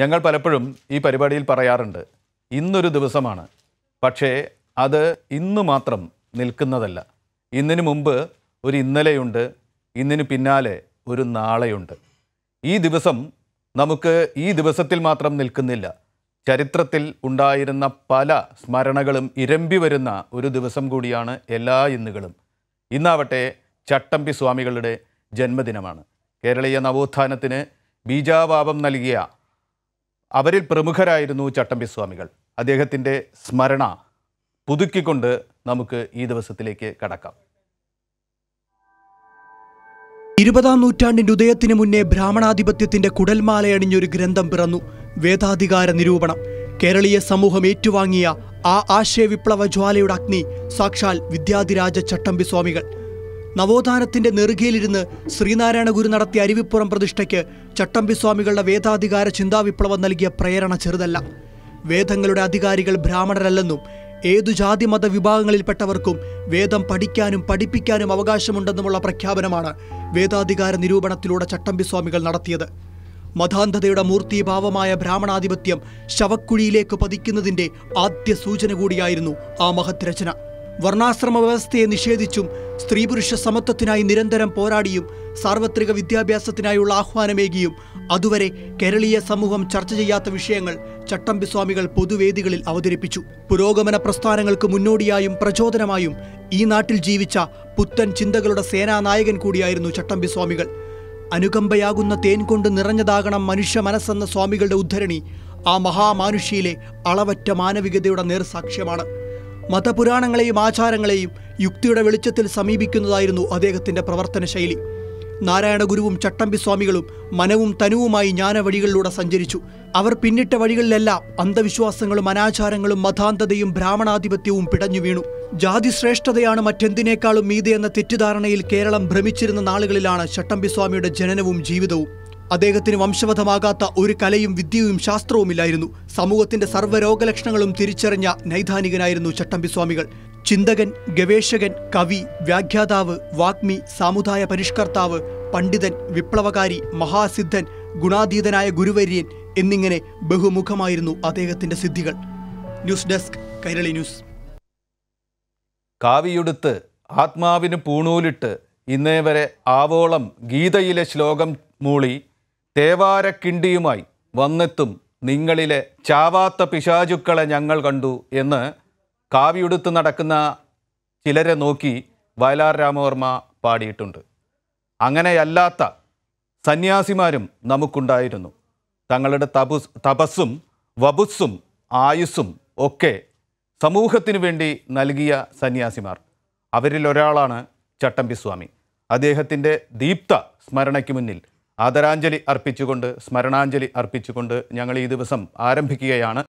ഞങ്ങൾ പലപ്പോഴും ഈ പരിപാടിയിൽ പറയാറുണ്ട് ഇന്നൊരു ദിവസമാണ് പക്ഷേ അത് ഇന്നു മാത്രം നിൽക്കുന്നതല്ല ഇന്നിനു മുൻപ് ഒരു ഇന്നലെയുണ്ട് ഇന്നിനു പിന്നാലെ ഒരു നാളെയുണ്ട് ഈ ദിവസം നമുക്ക് ഈ ദിവസത്തിൽ മാത്രം നിൽക്കുന്നില്ല ചരിത്രത്തിൽ ഉണ്ടായിരുന്ന പല സ്മരണകളും ഇരമ്പി വരുന്ന ഒരു ദിവസം കൂടിയാണ് എല്ലാ ഇന്നുകളും ഇന്നാവട്ടെ ചട്ടമ്പി സ്വാമികളുടെ ജന്മദിനമാണ് കേരളീയ നവോത്ഥാനത്തിന് ബീജാവാപം നൽകിയ അവരിൽ പ്രമുഖരായിരുന്നു ചട്ടമ്പി സ്വാമികൾ അദ്ദേഹത്തിൻ്റെ സ്മരണ പുതുക്കിക്കൊണ്ട് നമുക്ക് ഈ ദിവസത്തിലേക്ക് കടക്കാം ഇരുപതാം നൂറ്റാണ്ടിന്റെ ഉദയത്തിനു മുന്നേ ബ്രാഹ്മണാധിപത്യത്തിന്റെ കുടൽമാലയണിഞ്ഞൊരു ഗ്രന്ഥം പിറന്നു വേദാധികാര നിരൂപണം കേരളീയ സമൂഹം ഏറ്റുവാങ്ങിയ ആ ആശയവിപ്ലവ ജ്വാലയുടെ അഗ്നി സാക്ഷാൽ വിദ്യാധിരാജ ചട്ടമ്പി സ്വാമികൾ നവോത്ഥാനത്തിന്റെ നെറുകയിലിരുന്ന് ശ്രീനാരായണ ഗുരു നടത്തിയ അരുവിപ്പുറം പ്രതിഷ്ഠയ്ക്ക് ചട്ടമ്പി സ്വാമികളുടെ വേദാധികാര ചിന്താവിപ്ലവം നൽകിയ പ്രേരണ ചെറുതല്ല വേദങ്ങളുടെ അധികാരികൾ ബ്രാഹ്മണരല്ലെന്നും ഏതു ജാതി മത വിഭാഗങ്ങളിൽപ്പെട്ടവർക്കും വേദം പഠിക്കാനും പഠിപ്പിക്കാനും അവകാശമുണ്ടെന്നുമുള്ള പ്രഖ്യാപനമാണ് വേദാധികാര നിരൂപണത്തിലൂടെ ചട്ടമ്പി സ്വാമികൾ നടത്തിയത് മതാന്ധതയുടെ മൂർത്തീഭാവമായ ബ്രാഹ്മണാധിപത്യം ശവക്കുഴിയിലേക്ക് പതിക്കുന്നതിൻ്റെ ആദ്യ സൂചന കൂടിയായിരുന്നു ആ മഹത് രചന വർണ്ണാശ്രമ വ്യവസ്ഥയെ നിഷേധിച്ചും സ്ത്രീപുരുഷ സമത്വത്തിനായി നിരന്തരം പോരാടിയും സാർവത്രിക വിദ്യാഭ്യാസത്തിനായുള്ള ആഹ്വാനമേകിയും അതുവരെ കേരളീയ സമൂഹം ചർച്ച ചെയ്യാത്ത വിഷയങ്ങൾ ചട്ടമ്പി സ്വാമികൾ പൊതുവേദികളിൽ അവതരിപ്പിച്ചു പുരോഗമന പ്രസ്ഥാനങ്ങൾക്ക് മുന്നോടിയായും പ്രചോദനമായും ഈ നാട്ടിൽ ജീവിച്ച പുത്തൻ ചിന്തകളുടെ സേനാനായകൻ കൂടിയായിരുന്നു ചട്ടമ്പി സ്വാമികൾ അനുകമ്പയാകുന്ന തേൻ കൊണ്ട് നിറഞ്ഞതാകണം മനുഷ്യ മനസ്സെന്ന സ്വാമികളുടെ ഉദ്ധരണി ആ മഹാമാനുഷിയിലെ അളവറ്റ മാനവികതയുടെ നേർസാക്ഷ്യമാണ് മതപുരാണങ്ങളെയും ആചാരങ്ങളെയും യുക്തിയുടെ വെളിച്ചത്തിൽ സമീപിക്കുന്നതായിരുന്നു അദ്ദേഹത്തിൻ്റെ പ്രവർത്തന ശൈലി നാരായണഗുരുവും ചട്ടമ്പി സ്വാമികളും മനവും തനുവുമായി ജ്ഞാനവഴികളിലൂടെ സഞ്ചരിച്ചു അവർ പിന്നിട്ട വഴികളിലെല്ലാം അന്ധവിശ്വാസങ്ങളും അനാചാരങ്ങളും മതാന്ധതയും ബ്രാഹ്മണാധിപത്യവും പിടഞ്ഞു വീണു ജാതിശ്രേഷ്ഠതയാണ് മറ്റെന്തിനേക്കാളും മീതെ എന്ന തെറ്റിദ്ധാരണയിൽ കേരളം ഭ്രമിച്ചിരുന്ന നാളുകളിലാണ് ചട്ടമ്പി സ്വാമിയുടെ ജനനവും ജീവിതവും അദ്ദേഹത്തിന് വംശവധമാകാത്ത ഒരു കലയും വിദ്യയും ശാസ്ത്രവുമില്ലായിരുന്നു സമൂഹത്തിന്റെ സർവ്വരോഗലക്ഷണങ്ങളും തിരിച്ചറിഞ്ഞ നൈദാനികനായിരുന്നു ചട്ടമ്പി സ്വാമികൾ ചിന്തകൻ ഗവേഷകൻ കവി വ്യാഖ്യാതാവ് വാഗ്മി സാമുദായ പരിഷ്കർത്താവ് പണ്ഡിതൻ വിപ്ലവകാരി മഹാസിദ്ധൻ ഗുണാതീതനായ ഗുരുവര്യൻ എന്നിങ്ങനെ ബഹുമുഖമായിരുന്നു അദ്ദേഹത്തിന്റെ സിദ്ധികൾ ന്യൂസ് ഡെസ്ക് കൈരളി ന്യൂസ് കാവിയെടുത്ത് ആത്മാവിന് പൂണൂലിട്ട് ഇന്നേ വരെ ആവോളം ഗീതയിലെ ശ്ലോകം മൂളി തേവാരക്കിണ്ടിയുമായി വന്നെത്തും നിങ്ങളിലെ ചാവാത്ത പിശാചുക്കളെ ഞങ്ങൾ കണ്ടു എന്ന് കാവിയെടുത്ത് നടക്കുന്ന ചിലരെ നോക്കി വയലാർ രാമവർമ്മ പാടിയിട്ടുണ്ട് അങ്ങനെയല്ലാത്ത സന്യാസിമാരും നമുക്കുണ്ടായിരുന്നു തങ്ങളുടെ തപസ്സും വപുസ്സും ആയുസ്സും ഒക്കെ സമൂഹത്തിനു വേണ്ടി നൽകിയ സന്യാസിമാർ അവരിലൊരാളാണ് ചട്ടമ്പി സ്വാമി അദ്ദേഹത്തിൻ്റെ ദീപ്ത സ്മരണയ്ക്ക് മുന്നിൽ ആദരാഞ്ജലി അർപ്പിച്ചുകൊണ്ട് ഞങ്ങൾ ഈ ദിവസം ആരംഭിക്കുകയാണ്